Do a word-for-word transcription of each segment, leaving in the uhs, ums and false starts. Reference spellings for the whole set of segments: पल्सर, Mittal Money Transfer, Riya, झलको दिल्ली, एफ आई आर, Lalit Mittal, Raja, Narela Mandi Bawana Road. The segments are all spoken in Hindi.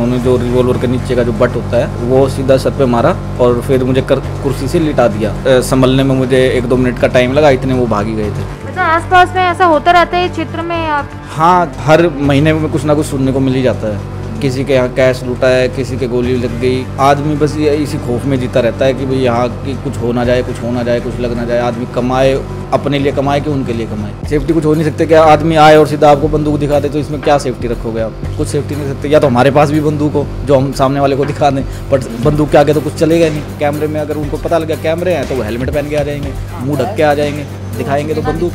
उन्होंने जो रिवॉल्वर के नीचे का जो बट होता है वो सीधा सर पे मारा और फिर मुझे कुर्सी से लिटा दिया। संभलने में मुझे एक दो मिनट का टाइम लगा, इतने वो भागी गए थे। अच्छा, आसपास में ऐसा होता रहता है क्षेत्र में आप? हाँ, हर महीने में कुछ ना कुछ सुनने को मिल ही जाता है। किसी के यहाँ कैश लूटा है, किसी के गोली लग गई। आदमी बस ये इसी खौफ में जीता रहता है कि भाई यहाँ की कुछ हो ना जाए, कुछ हो ना जाए, कुछ लग ना जाए। आदमी कमाए, अपने लिए कमाए कि उनके लिए कमाए। सेफ्टी कुछ हो नहीं सकते कि आदमी आए और सीधा आपको बंदूक दिखा दे, तो इसमें क्या सेफ्टी रखोगे आप? कुछ सेफ्टी नहीं सकते। या तो हमारे पास भी बंदूक हो जो हम सामने वाले को दिखा दें, बट बंदूक के आगे तो कुछ चलेगा नहीं। कैमरे में अगर उनको पता लगा कैमरे हैं तो वो हेलमेट पहन के आ जाएंगे, मुँह ढक के आ जाएंगे, दिखाएंगे तो बंदूक।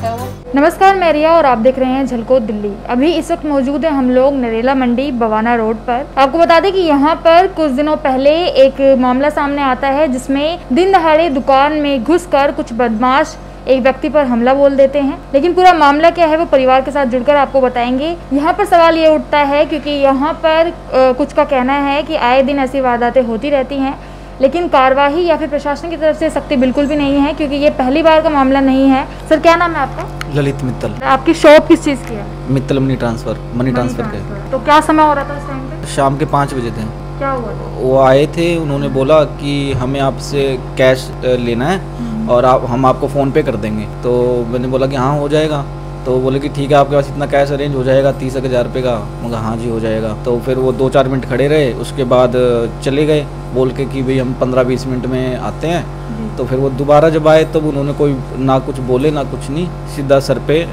नमस्कार, मैं रिया और आप देख रहे हैं झलको दिल्ली। अभी इस वक्त मौजूद है हम लोग नरेला मंडी बवाना रोड पर। आपको बता दें कि यहाँ पर कुछ दिनों पहले एक मामला सामने आता है जिसमें दिन दहाड़े दुकान में घुसकर कुछ बदमाश एक व्यक्ति पर हमला बोल देते हैं। लेकिन पूरा मामला क्या है वो परिवार के साथ जुड़कर आपको बताएंगे। यहाँ पर सवाल ये उठता है क्योंकि यहाँ पर कुछ का कहना है कि आए दिन ऐसी वारदातें होती रहती हैं, लेकिन कार्रवाई या फिर प्रशासन की तरफ से सख्ती बिल्कुल भी नहीं है, क्योंकि ये पहली बार का मामला नहीं है। सर, क्या नाम है आपका? ललित मित्तल। आपकी शॉप किस चीज़ की है? Mittal money transfer, money transfer के। तो क्या समय हो रहा था उस टाइम पे? शाम के पाँच बजे थे। क्या हुआ? वो आए थे, उन्होंने बोला कि हमें आपसे कैश लेना है और आप हम आपको फ़ोन पे कर देंगे। तो मैंने बोला कि हाँ हो जाएगा। तो बोले कि ठीक है, आपके पास इतना कैश अरेंज हो जाएगा तीस हज़ार रुपये का? मगर हाँ जी हो जाएगा। तो फिर वो दो चार मिनट खड़े रहे, उसके बाद चले गए बोल के कि भाई हम पंद्रह बीस मिनट में आते हैं। तो फिर वो दोबारा जब आए तब उन्होंने कोई ना कुछ बोले ना कुछ नहीं, सीधा सर पे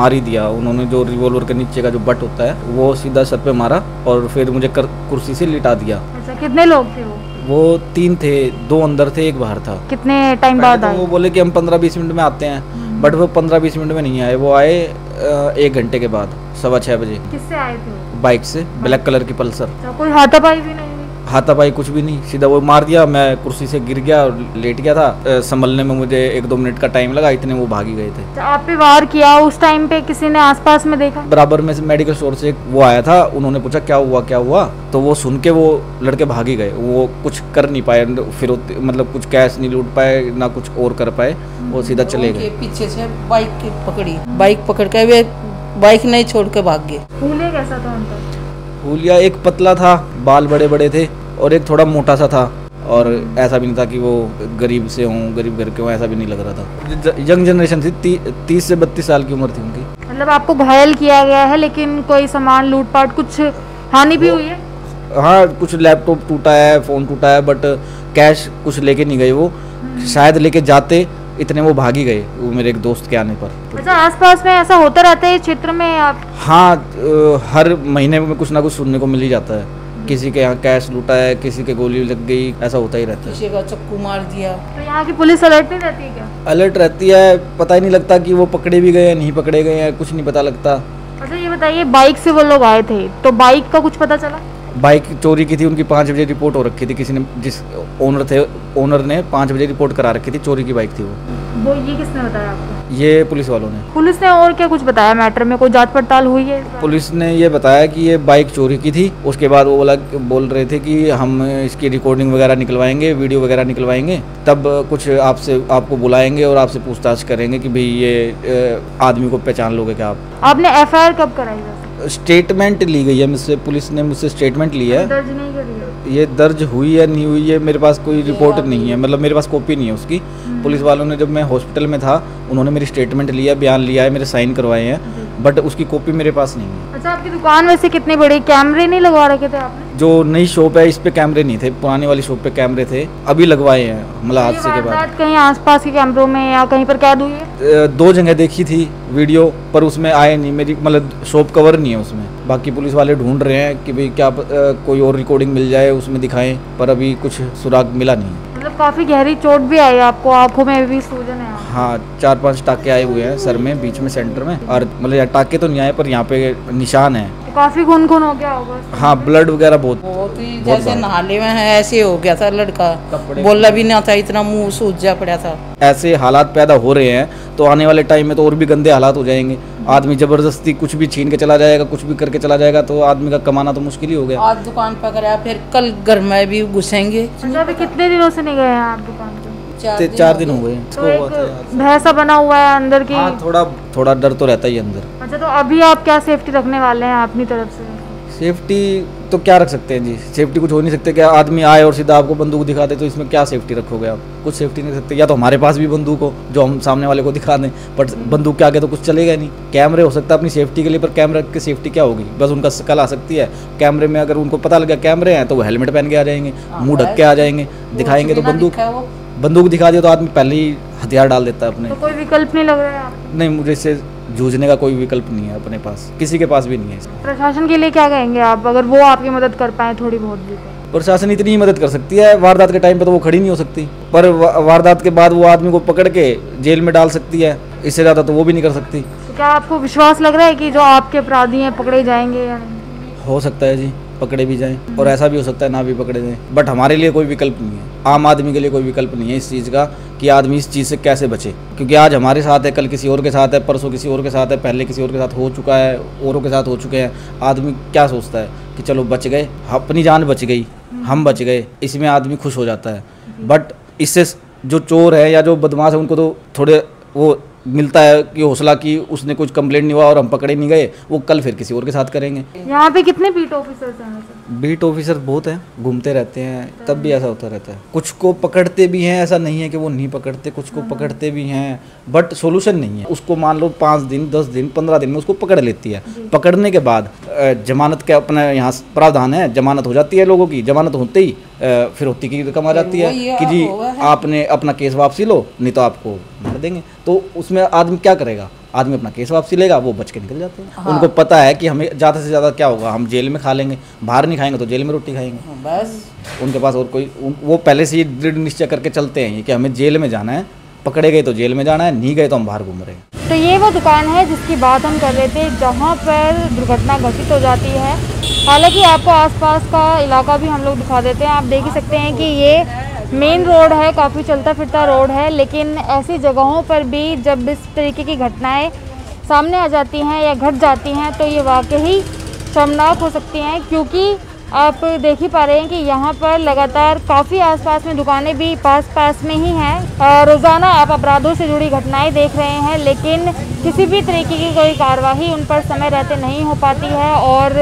मारी दिया। उन्होंने जो रिवॉल्वर के नीचे का जो बट होता है वो सीधा सर पे मारा और फिर मुझे कुर्सी से लिटा दिया। अच्छा, कितने लोग थे वो? वो तीन थे, दो अंदर थे, एक बाहर था। कितने टाइम बाद? वो बोले कि हम पंद्रह बीस मिनट में आते हैं, बट वो पंद्रह बीस मिनट में नहीं आए, वो आए एक घंटे के बाद सवा छः बजे। किससे आए थे? बाइक से, ब्लैक कलर की पल्सर। कोई हाथापाई भी नहीं? हाथापाई कुछ भी नहीं, सीधा वो मार दिया। मैं कुर्सी से गिर गया और लेट गया था। संभलने में मुझे एक दो मिनट का टाइम लगा, इतने वो भागी गए थे। तो आप पे वार किया उस टाइम पे? किसी ने आसपास में देखा? बराबर में से मेडिकल स्टोर से वो आया था, उन्होंने पूछा क्या हुआ क्या हुआ, तो वो सुन के वो लड़के भागी गए। वो कुछ कर नहीं पाए, फिर मतलब कुछ कैश नहीं लूट पाए ना कुछ और कर पाए, वो सीधा चले गए। पीछे से बाइक पकड़ी, बाइक पकड़ के वे बाइक नहीं छोड़ के भाग गए। फूले कैसा था उनका? फूलिया एक पतला था, बाल बड़े बड़े थे और एक थोड़ा मोटा सा था, और ऐसा भी नहीं था कि वो गरीब से हों, गरीब घर के हों, ऐसा भी नहीं लग रहा था। यंग जनरेशन थी, ती, तीस से बत्तीस साल की उम्र थी उनकी। मतलब आपको घायल किया गया है, लेकिन कोई सामान लूटपाट कुछ हानि भी हुई है? हाँ, कुछ लैपटॉप टूटा है, फ़ोन टूटा है, बट कैश कुछ लेके नहीं गए वो। शायद लेके जाते, इतने वो भागी गए वो मेरे एक दोस्त के आने पर। अच्छा, आसपास में ऐसा होता रहता है क्षेत्र में आप? हाँ, हर महीने में कुछ ना कुछ सुनने को मिल ही जाता है। किसी के यहाँ कैश लूटा है, किसी के गोली लग गई, ऐसा होता ही रहता है। किसी का चक्कू मार दिया। तो यहाँ की पुलिस अलर्ट नहीं रहती है क्या? अलर्ट रहती है, पता ही नहीं लगता कि वो पकड़े भी गए हैं नहीं पकड़े गए हैं, कुछ नहीं पता लगता। अच्छा, ये बताइए, बाइक से वो लोग आए थे तो बाइक का कुछ पता चला? बाइक चोरी की थी उनकी, पाँच बजे रिपोर्ट हो रखी थी। किसी ने, जिस ओनर थे, ओनर ने पाँच बजे रिपोर्ट करा रखी थी, चोरी की बाइक थी वो। वो ये किसने बताया आपको? ये पुलिस वालों ने। पुलिस ने और क्या कुछ बताया मैटर में? कोई जांच पड़ताल हुई है? पुलिस ने ये बताया कि ये बाइक चोरी की थी। उसके बाद वो बोला, बोल रहे थे कि हम इसकी रिकॉर्डिंग वगैरह निकलवाएंगे, वीडियो वगैरह निकलवाएंगे, तब कुछ आपसे, आपको बुलाएंगे और आपसे पूछताछ करेंगे कि भाई ये आदमी को पहचान लोगे क्या आप। आपने एफ आई आर कब कराई? स्टेटमेंट ली गई है मुझसे, पुलिस ने मुझसे स्टेटमेंट ली है। दर्ज नहीं करी है। ये दर्ज हुई है नहीं हुई है मेरे पास कोई रिपोर्ट नहीं है, मतलब मेरे पास कॉपी नहीं है उसकी। पुलिस वालों ने, जब मैं हॉस्पिटल में था, उन्होंने मेरी स्टेटमेंट लिया, बयान लिया है, मेरे साइन करवाए हैं, बट उसकी कॉपी मेरे पास नहीं है। अच्छा, आपकी दुकान वैसे कितनी बड़ी, कैमरे नहीं लगवा रखे थे आपने? जो नई शॉप है इस पे कैमरे नहीं थे, पुराने वाली शॉप पे कैमरे थे, अभी लगवाए हैं। मतलब हादसे के बाद कहीं आसपास के कैमरों में या कहीं पर कैद हुई है? दो जगह देखी थी वीडियो, पर उसमें आए नहीं मेरी, मतलब शॉप कवर नहीं है उसमें। बाकी पुलिस वाले ढूंढ रहे हैं कि भाई क्या आ, कोई और रिकॉर्डिंग मिल जाए उसमें दिखाएं, पर अभी कुछ सुराग मिला नहीं। मतलब काफी गहरी चोट भी आई आपको, आंखों में भी सूजन है? हाँ, चार पांच टाके आए हुए हैं सर में, बीच में, सेंटर में, और मतलब टाके तो नहीं आए पर यहाँ पे निशान है। तो काफी खून खून हो गया होगा? हाँ, ब्लड वगैरह बहुत, बहुत जैसे नाले में है ऐसे हो गया था लड़का, बोला भी ना था, इतना मुँह सूजा पड़ा था। ऐसे हालात पैदा हो रहे हैं तो आने वाले टाइम में तो और भी गंदे हालात हो जाएंगे। आदमी जबरदस्ती कुछ भी छीन के चला जाएगा, कुछ भी करके चला जाएगा, तो आदमी का कमाना तो मुश्किल ही हो गया। आज दुकान पर कराया, फिर कल घर में भी घुसेंगे। अभी कितने दिनों से नहीं गए हैं आप दुकान पे? चार, चार दिन हो गए। तो एक भैसा बना हुआ है अंदर की। हाँ, थोड़ा थोड़ा डर तो रहता ही अंदर। अच्छा, तो अभी आप क्या सेफ्टी रखने वाले हैं अपनी तरफ से? सेफ्टी तो क्या रख सकते हैं जी, सेफ्टी कुछ हो नहीं सकते क्या? आदमी आए और सीधा आपको बंदूक दिखा दे तो इसमें क्या सेफ्टी रखोगे आप? कुछ सेफ्टी नहीं सकते। या तो हमारे पास भी बंदूक हो जो हम सामने वाले को दिखा दें, बट बंदूक के आगे तो कुछ चलेगा नहीं। कैमरे हो सकता है अपनी सेफ्टी के लिए, पर कैमरे की सेफ्टी क्या होगी? बस उनका शकल आ सकती है कैमरे में। अगर उनको पता लगा कैमरे हैं तो वो हेलमेट पहन के आ जाएंगे, मुँह ढक के आ जाएंगे, दिखाएंगे तो बंदूक बंदूक दिखा दिया तो आदमी पहले ही हथियार डाल देता है अपने। तो कोई विकल्प नहीं लग रहा है? नहीं, मुझे इससे जूझने का कोई विकल्प नहीं है अपने पास, किसी के पास भी नहीं है। प्रशासन के लिए क्या कहेंगे आप, अगर वो आपकी मदद कर पाए थोड़ी बहुत भी? प्रशासन इतनी ही मदद कर सकती है, वारदात के टाइम पे तो वो खड़ी नहीं हो सकती, पर वारदात के बाद वो आदमी को पकड़ के जेल में डाल सकती है, इससे ज़्यादा तो वो भी नहीं कर सकती। तो क्या आपको विश्वास लग रहा है कि जो आपके अपराधी हैं पकड़े जाएंगे या नहीं? हो सकता है जी पकड़े भी जाएं, और ऐसा भी हो सकता है ना भी पकड़े जाएं, बट हमारे लिए कोई विकल्प नहीं है, आम आदमी के लिए कोई विकल्प नहीं है इस चीज़ का कि आदमी इस चीज़ से कैसे बचे। क्योंकि आज हमारे साथ है, कल किसी और के साथ है, परसों किसी और के साथ है, पहले किसी और के साथ हो चुका है, औरों के साथ हो चुके हैं। आदमी क्या सोचता है कि चलो बच गए, अपनी जान बच गई, हम बच गए, इसमें आदमी खुश हो जाता है। बट इससे जो चोर है या जो बदमाश है उनको तो थोड़े वो मिलता है कि हौसला की उसने कुछ कंप्लेंट नहीं हुआ और हम पकड़े नहीं गए, वो कल फिर किसी और के साथ करेंगे। यहाँ पे कितने बीट ऑफिसर्स हैं? बीट ऑफिसर बहुत हैं, घूमते रहते हैं, तब भी ऐसा होता रहता है। कुछ को पकड़ते भी हैं, ऐसा नहीं है कि वो नहीं पकड़ते, कुछ को पकड़ते भी हैं, बट सोल्यूशन नहीं है उसको। मान लो पाँच दिन दस दिन पंद्रह दिन में उसको पकड़ लेती है, पकड़ने के बाद जमानत का अपना यहाँ प्रावधान है, जमानत हो जाती है लोगों की। जमानत होते ही फिर होती की रकम आ जाती है कि जी आपने अपना केस वापसी लो, नहीं तो आपको मार देंगे। तो उसमें आदमी क्या करेगा? आदमी अपना केस वापसी लेगा, वो बच के निकल जाते हैं। हाँ। उनको पता है कि हमें ज़्यादा से ज़्यादा क्या होगा, हम जेल में खा लेंगे, बाहर नहीं खाएंगे तो जेल में रोटी खाएंगे, बस। उनके पास और कोई, वो पहले से ही दृढ़ निश्चय करके चलते हैं कि हमें जेल में जाना है, पकड़े गए तो जेल में जाना है, नहीं गए तो हम बाहर घूम रहे हैं। तो ये वो दुकान है जिसकी बात हम कर रहे थे, जहाँ पर दुर्घटना घटित हो जाती है। हालाँकि आपको आसपास का इलाका भी हम लोग दिखा देते हैं। आप देख ही सकते हैं कि ये मेन रोड है, काफ़ी चलता फिरता रोड है, लेकिन ऐसी जगहों पर भी जब इस तरीके की घटनाएं सामने आ जाती हैं या घट जाती हैं तो ये वाकई शर्मनाक हो सकती हैं। क्योंकि आप देख ही पा रहे हैं कि यहाँ पर लगातार काफ़ी आसपास में दुकानें भी पास पास में ही हैं। रोज़ाना आप अपराधों से जुड़ी घटनाएं देख रहे हैं, लेकिन किसी भी तरीके की कोई कार्रवाई उन पर समय रहते नहीं हो पाती है, और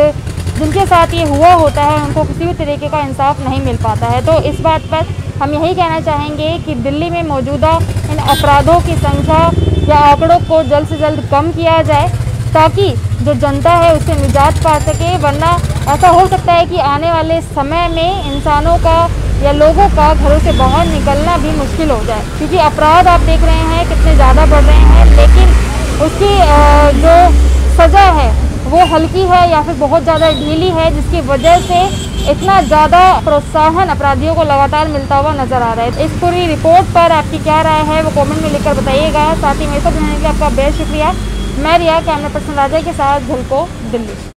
जिनके साथ ये हुआ होता है उनको किसी भी तरीके का इंसाफ नहीं मिल पाता है। तो इस बात पर हम यही कहना चाहेंगे कि दिल्ली में मौजूदा इन अपराधों की संख्या या आंकड़ों को जल्द से जल्द कम किया जाए, ताकि जो जनता है उससे निजात पा सके। वरना ऐसा हो सकता है कि आने वाले समय में इंसानों का या लोगों का घरों से बाहर निकलना भी मुश्किल हो जाए, क्योंकि अपराध आप देख रहे हैं कितने ज़्यादा बढ़ रहे हैं, लेकिन उसकी जो सज़ा है वो हल्की है या फिर बहुत ज़्यादा ढीली है, जिसकी वजह से इतना ज़्यादा प्रोत्साहन अपराधियों को लगातार मिलता हुआ नजर आ रहा है। इस पूरी रिपोर्ट पर आपकी क्या राय है वो कमेंट में लिखकर बताइएगा। साथ ही मेरे साथ रहने के लिए आपका बेहद शुक्रिया। मैं रिया, कैमरा पर्सन राजा के साथ, झलको, दिल्ली।